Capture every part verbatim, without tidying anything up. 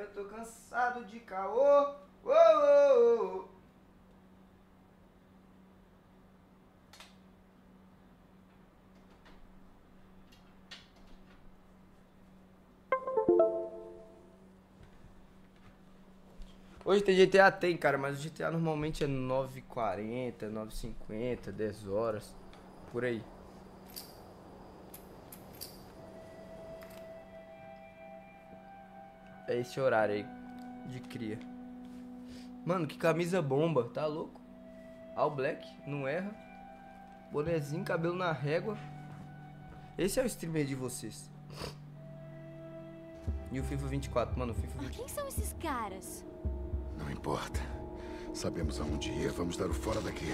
eu tô cansado de caô. Oh, oh, oh. Hoje tem G T A? Tem, cara, mas o G T A normalmente é nove e quarenta, nove e cinquenta, dez horas, por aí. É esse horário aí de cria. Mano, que camisa bomba, tá louco? All black, não erra. Bonezinho, cabelo na régua. Esse é o streamer de vocês. E o FIFA vinte e quatro, mano, o FIFA vinte e quatro. Quem são esses caras? Não importa. Sabemos aonde ir, vamos dar o fora daqui.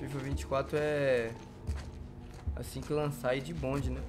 FIFA vinte e quatro é assim que lançar e de bonde, né?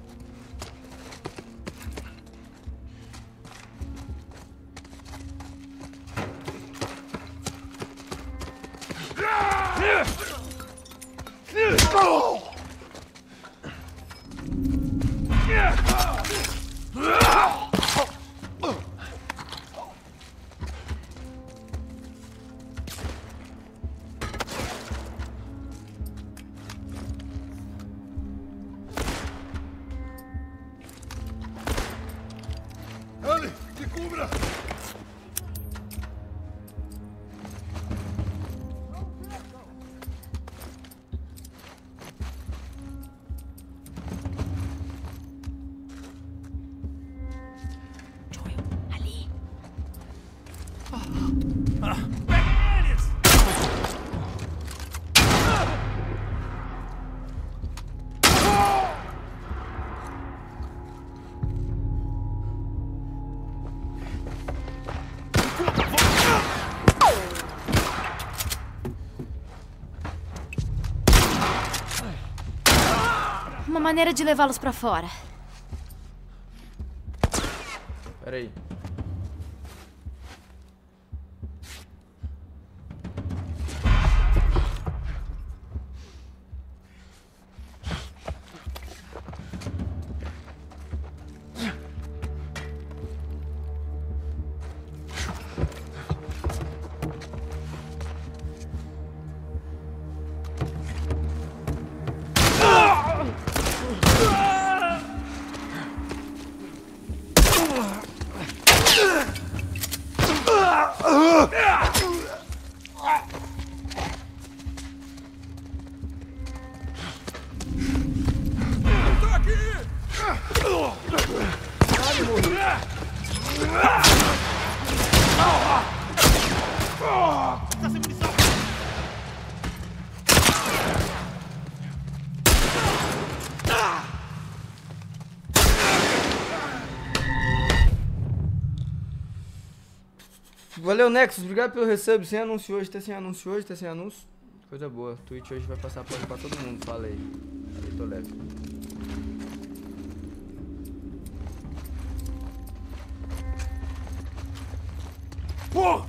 Maneira de levá-los pra fora. Pera aí. Valeu, Nexus, obrigado pelo resub, sem anúncio hoje, tá sem anúncio hoje, tá sem anúncio. Coisa boa, Twitch hoje vai passar pano pra todo mundo, falei. Falei, tô leve. Pô!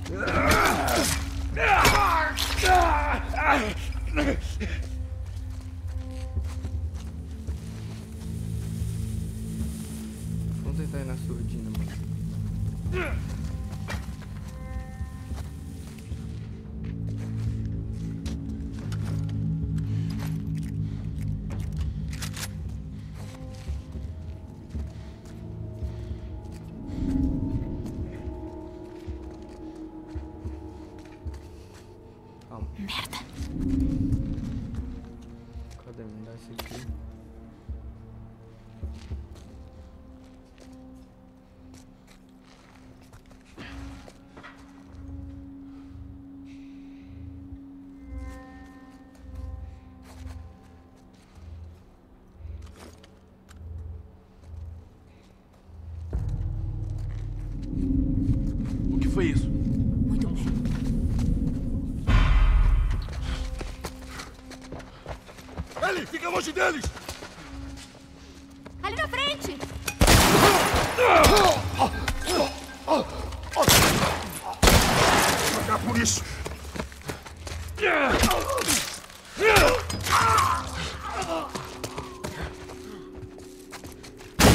Longe deles! Ali na frente! Vou pagar por isso!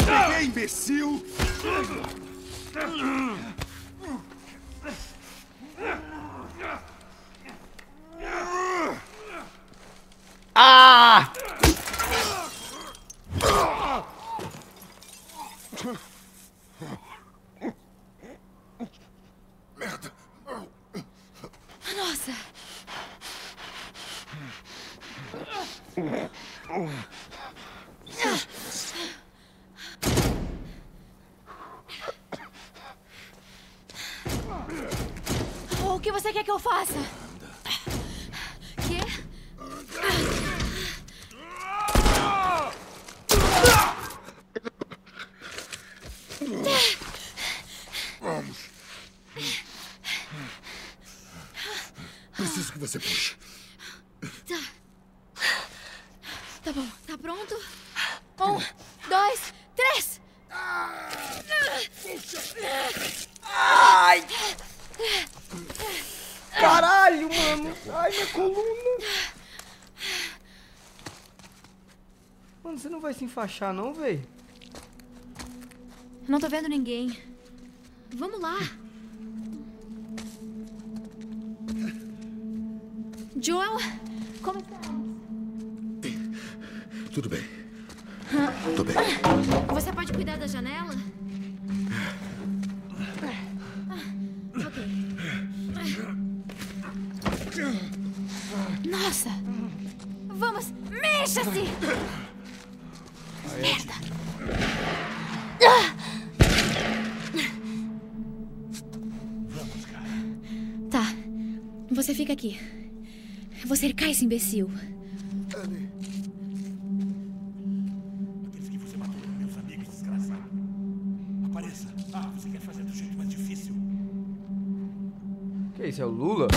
Peguei, imbecil! Ah! Merda! Nossa! O que você quer que eu faça? Quê? Vamos. Preciso que você puxe. Tá. Tá bom. Tá pronto? Um, dois, três. Ai! Caralho, mano. Ai, minha coluna. Mano, você não vai se enfaixar, não, véi? Não tô vendo ninguém. Vamos lá. Joel, como tá? Tudo bem. Ah. Tô bem. Você pode cuidar da janela? Ah, ok. Nossa! Vamos, mexa-se! Merda! Ah. Tá. Você fica aqui. Eu vou cercar esse imbecil. Anne. Aqueles que você matou, meus amigos desgraçados. Apareça. Ah, você quer fazer do jeito mais difícil. Que isso, é o Lula?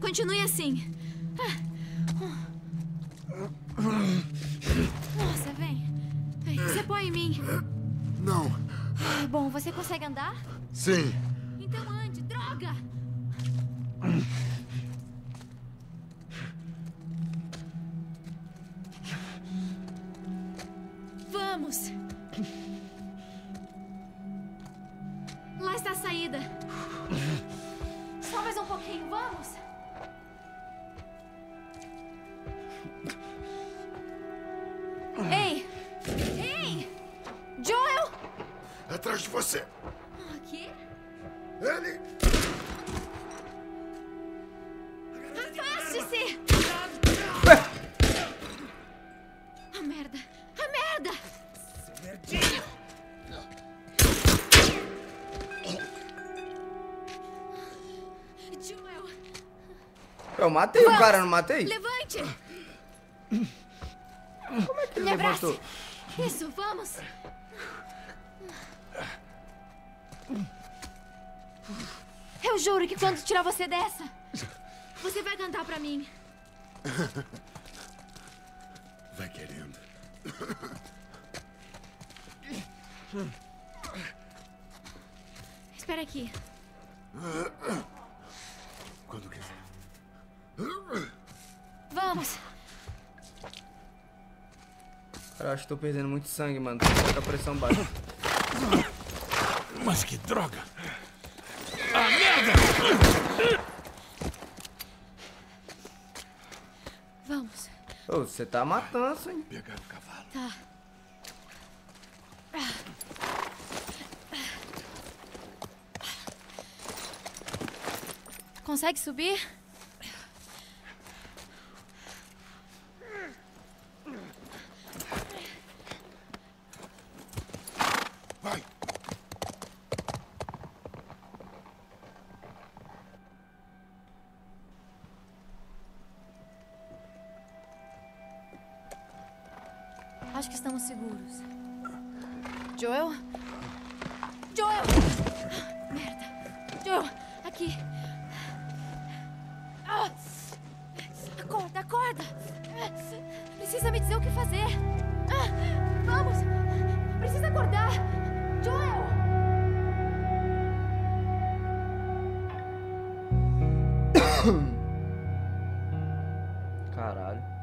Continue assim. Nossa, vem. Você põe em mim. Não. Bom, você consegue andar? Sim. Então ande, droga! Vamos! Lá está a saída. Só mais um pouquinho, vamos? Atrás de você. O quê? Ele... Afaste-se! A merda! A merda! Seu merdinho! Joel! Eu matei Vamos. o cara, não matei? Levante! Como é que ele levantou? Isso, vamos! Eu juro que quando tirar você dessa, você vai cantar pra mim. Vai querendo. Espera aqui. Quando quiser. Vamos. Cara, acho que tô perdendo muito sangue, mano. Tô com a pressão baixa. Mas que droga! Ah, merda! Vamos. Ô, oh, você tá matando, hein? Pegar o cavalo. Tá. Consegue subir? Acho que estamos seguros. Joel? Joel! Merda! Joel, aqui! Acorda, acorda! Precisa me dizer o que fazer! Vamos! Precisa acordar! Joel! Caralho.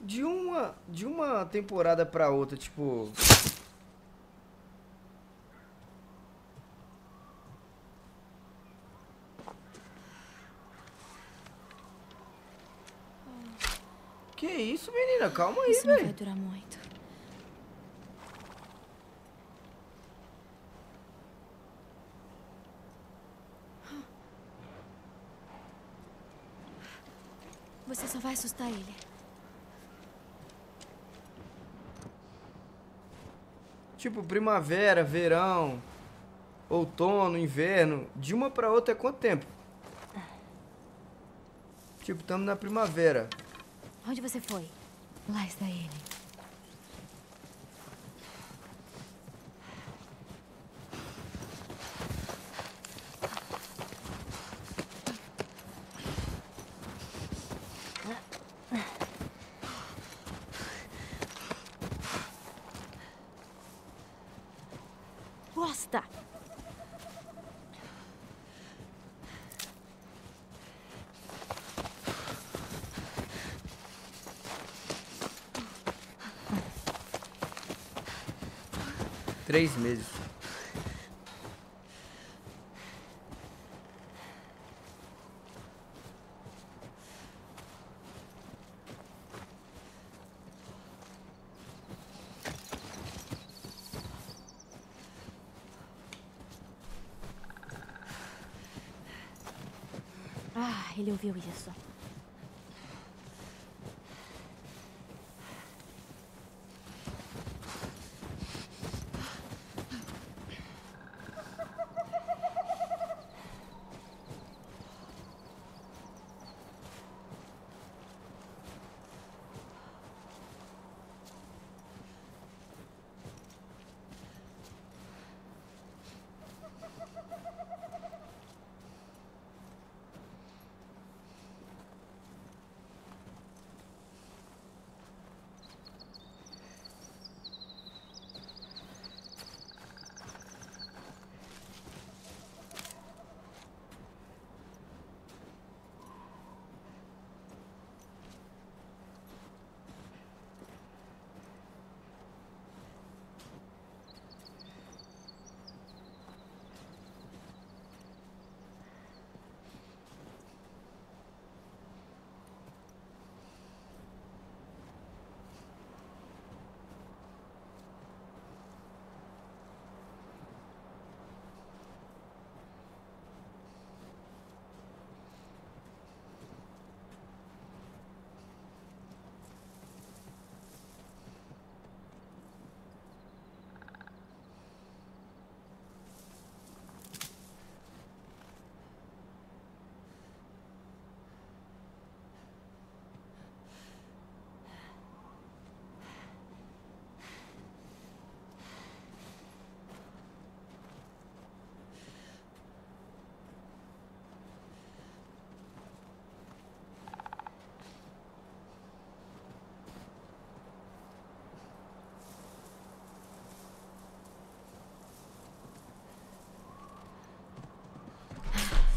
De uma, de uma temporada pra outra, tipo... Que isso, menina? Calma aí, velho. Isso não vai durar muito. Você só vai assustar ele. Tipo, primavera, verão, outono, inverno. De uma pra outra é quanto tempo? Tipo, estamos na primavera. Onde você foi? Lá está ele. Gosta. Três meses. Ah, ele ouviu isso.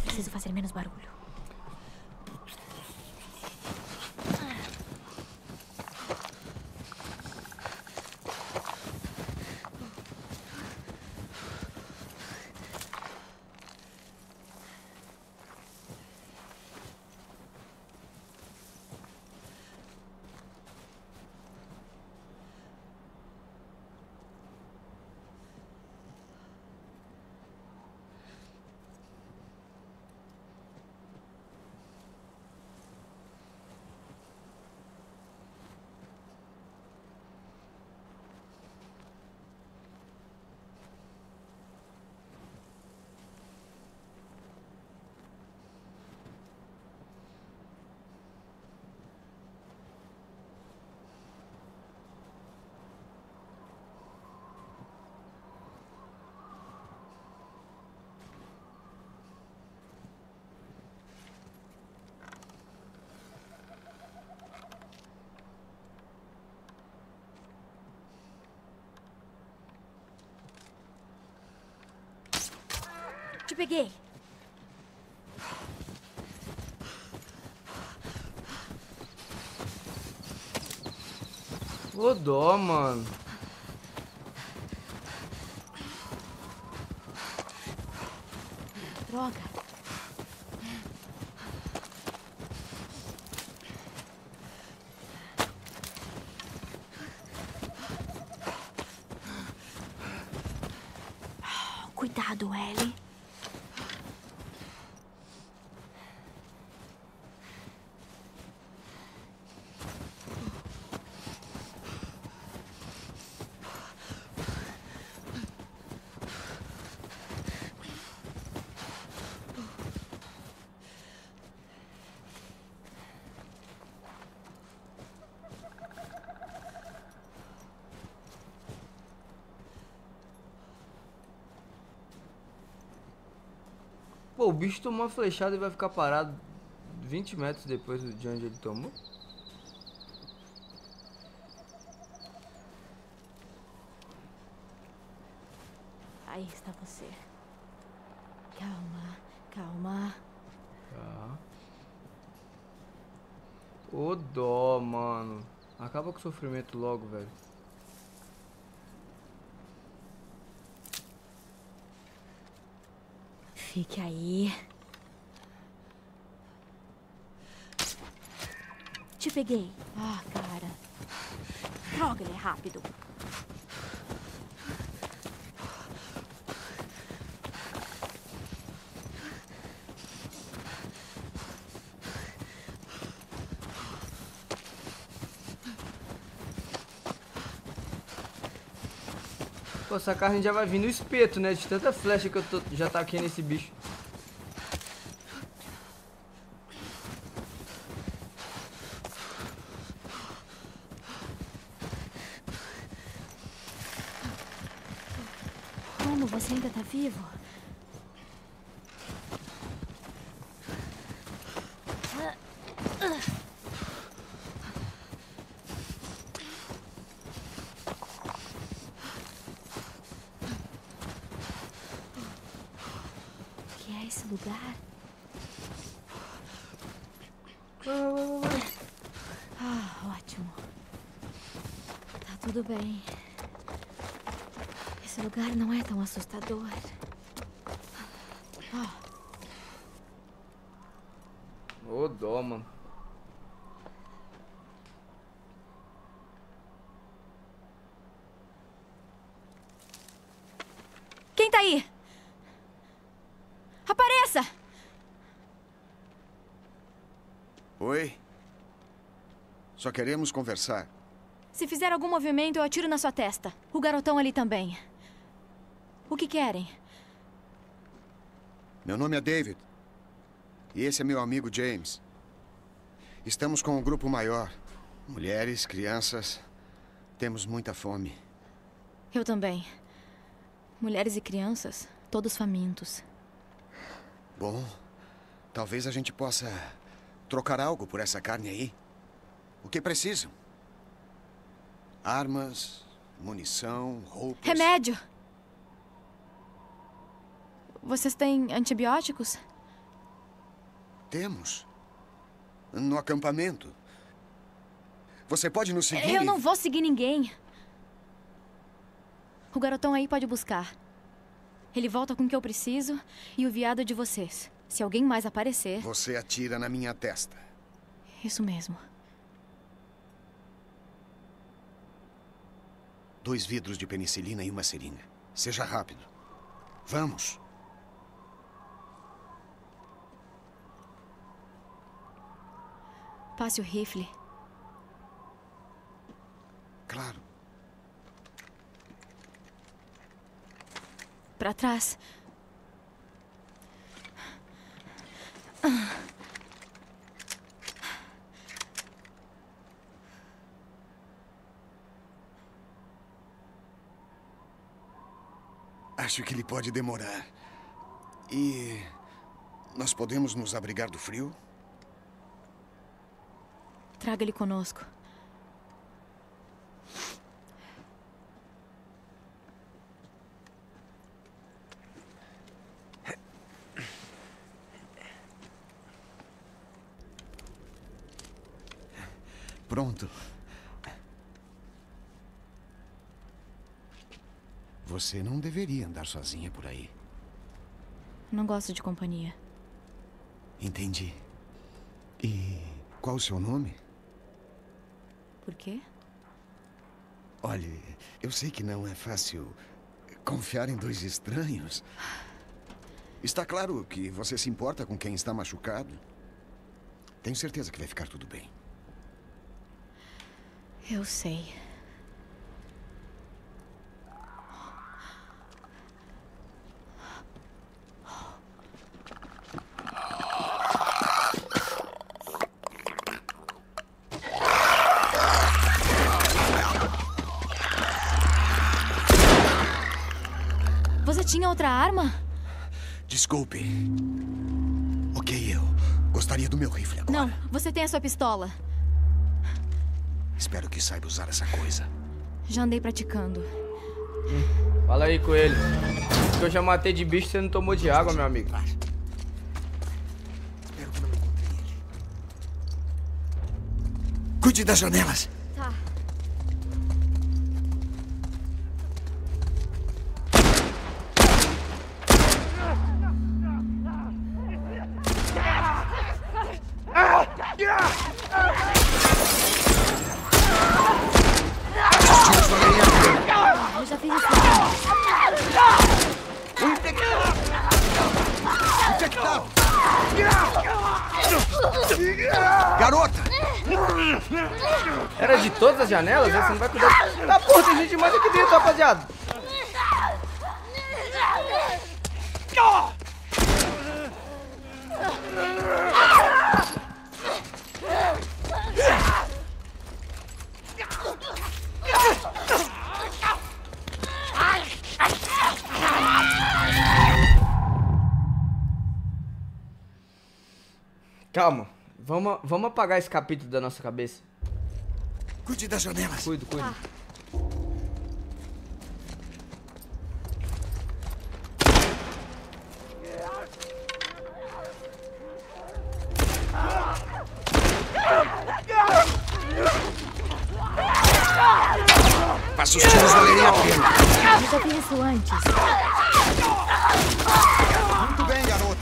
Preciso fazer menos barulho. Te peguei. Ô dó, mano. Droga. Cuidado, Ellie. Pô, o bicho tomou uma flechada e vai ficar parado vinte metros depois de onde ele tomou? Aí está você. Calma, calma. Tá. Ô dó, mano. Acaba com o sofrimento logo, velho. Fique aí. Te peguei. Ah, cara. Droga, ele é rápido. Pô, essa carne já vai vir no espeto, né? De tanta flecha que eu tô, já tá aqui nesse bicho. Como você ainda tá vivo? Assustador. Ô, oh. oh, dó, mano. Quem tá aí? Apareça! Oi? Só queremos conversar. Se fizer algum movimento, eu atiro na sua testa. O garotão ali também. O que querem? Meu nome é David. E esse é meu amigo James. Estamos com um grupo maior. Mulheres, crianças. Temos muita fome. Eu também. Mulheres e crianças, todos famintos. Bom, talvez a gente possa trocar algo por essa carne aí. O que precisam? Armas, munição, roupas... Remédio! Vocês têm antibióticos? Temos. No acampamento. Você pode nos seguir? Eu não vou seguir ninguém. O garotão aí pode buscar. Ele volta com o que eu preciso e o viado de vocês. Se alguém mais aparecer... Você atira na minha testa. Isso mesmo. Dois vidros de penicilina e uma seringa. Seja rápido. Vamos. Passe o rifle. Claro. Pra trás. Acho que ele pode demorar. E nós podemos nos abrigar do frio? Traga ele conosco. pronto. Você não deveria andar sozinha por aí. Não gosto de companhia. Entendi. E qual o seu nome? Por quê? Olhe, eu sei que não é fácil confiar em dois estranhos. Está claro que você se importa com quem está machucado. Tenho certeza que vai ficar tudo bem. Eu sei. Você tinha outra arma? Desculpe. Ok, eu gostaria do meu rifle agora. Não, você tem a sua pistola. Espero que saiba usar essa coisa. Já andei praticando. Hum, fala aí com ele. Eu já matei de bicho, você não tomou de água, meu amigo. Espero que não encontre ele. Cuide das janelas. Tá. Era de todas as janelas? Você não vai cuidar. Ah, porra, tem gente mais aqui dentro, rapaziada. Calma, vamos, vamos apagar esse capítulo da nossa cabeça. Cuide das janelas. Cuido, cuido. Ah. Faça os tiros valerem a pena. Eu já fiz isso antes. Muito bem, garota.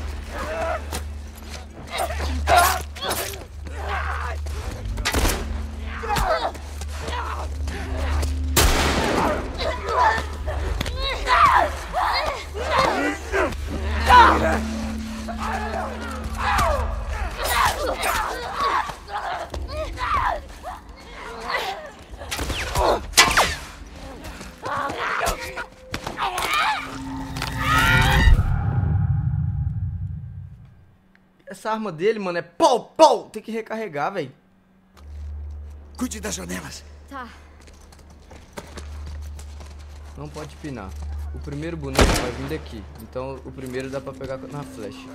Essa arma dele, mano, é pau, pau. Tem que recarregar, velho. Cuide das janelas. Tá. Não pode pinar. O primeiro boneco vai vir daqui. Então o primeiro dá pra pegar na flecha.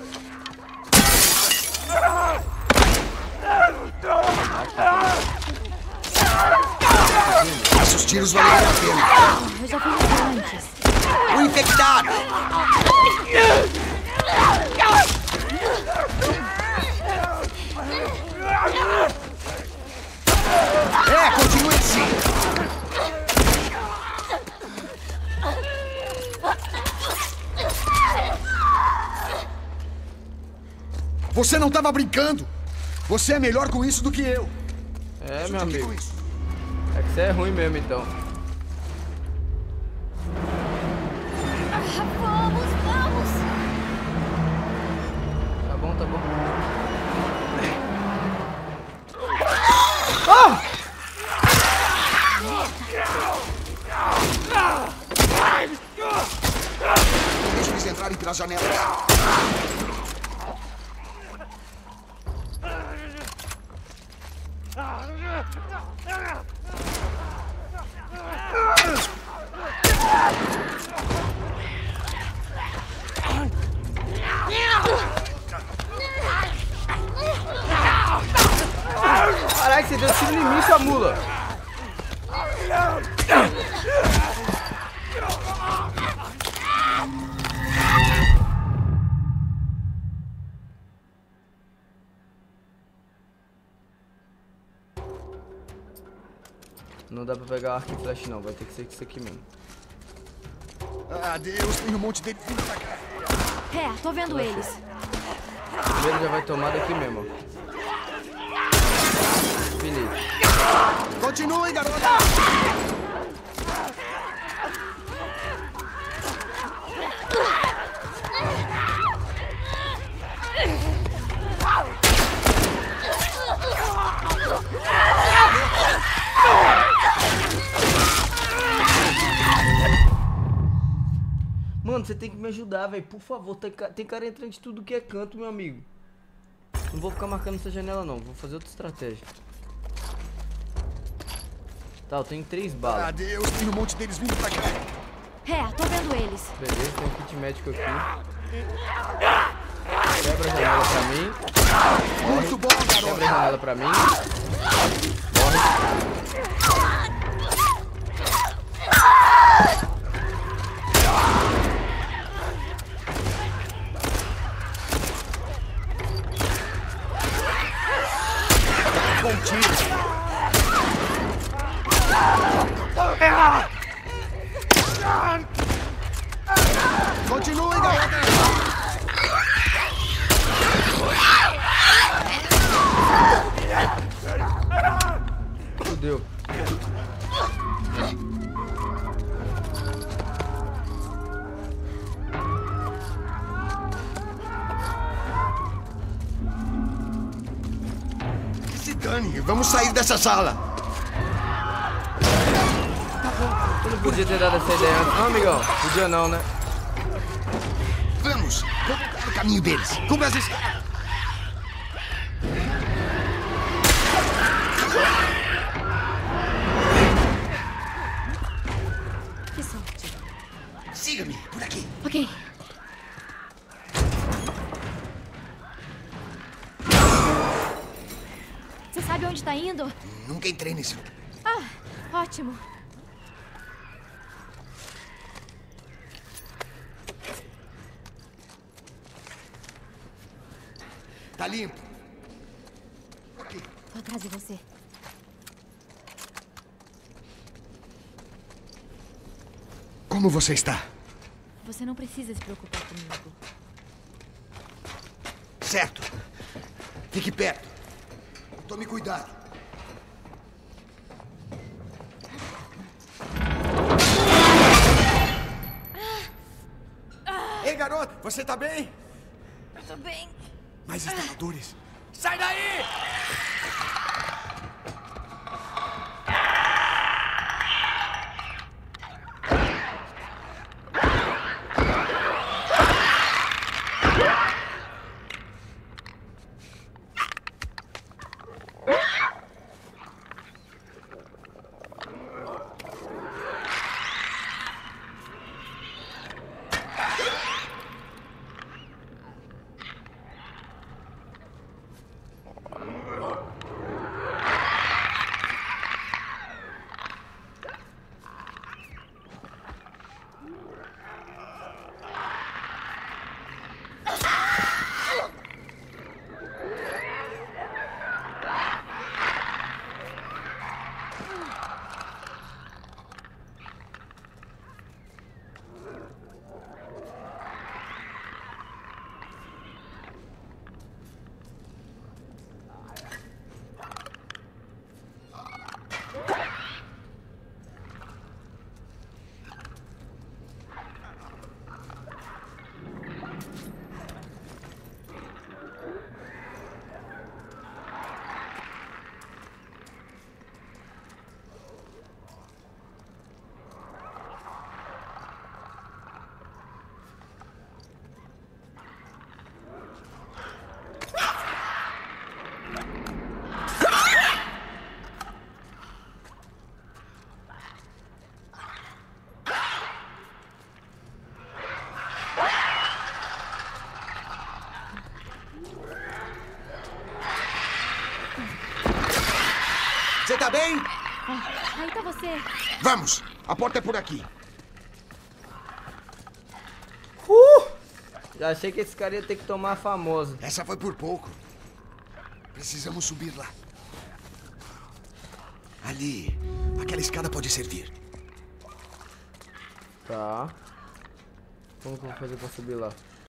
Os tiros valeram a pena. Eu já fiz antes. O infectado. É, continue assim. Você não tava brincando. Você é melhor com isso do que eu. É, meu amigo. É que você é ruim mesmo, então. Ah, vamos, vamos. Tá bom, tá bom. Oh! Deixa eles entrarem pelas janelas. Caralho, você deu tiro em mim, sua mula. não dá pra pegar arco e flecha não, vai ter que ser isso aqui mesmo. Ah, Deus, tem um monte dele vindo pra cá. É, tô vendo flecha. Eles. Primeiro já vai tomar daqui mesmo, ó. Felipe. Continua, hein, garota! Mano, você tem que me ajudar, velho. Por favor, tem, ca... tem cara entrando de tudo que é canto, meu amigo. Não vou ficar marcando essa janela, não. Vou fazer outra estratégia. Tá, eu tenho três balas. Ah, Deus, tem um monte deles vindo pra cá. É, tô vendo eles. Beleza, tem um kit médico aqui. Quebra a janela pra mim. Morre. Muito bom, garoto. Quebra a janela pra mim. Morre. Bom tiro. Continua, galera. Fudeu. Vamos sair dessa sala. Eu não podia ter dado essa ideia antes. Não, amigão. Podia não, né? Vamos. Vamos o caminho deles. Como as escadas. Que sorte. Siga-me por aqui. Ok. Sabe onde tá indo? Nunca entrei nesse lugar. Ah, ótimo. Tá limpo. Aqui. Tô atrás de você. Como você está? Você não precisa se preocupar comigo. Certo. Fique perto. Tome cuidado. Ei, garoto, você tá bem? Eu tô bem. Mais instaladores. Sai daí! Você tá bem? Ah, aí tá você. Vamos! A porta é por aqui. Uh! Já achei que esse cara ia ter que tomar a famosa. Essa foi por pouco. Precisamos subir lá. Ali. Aquela escada pode servir. Tá. Como que eu vou fazer pra subir lá?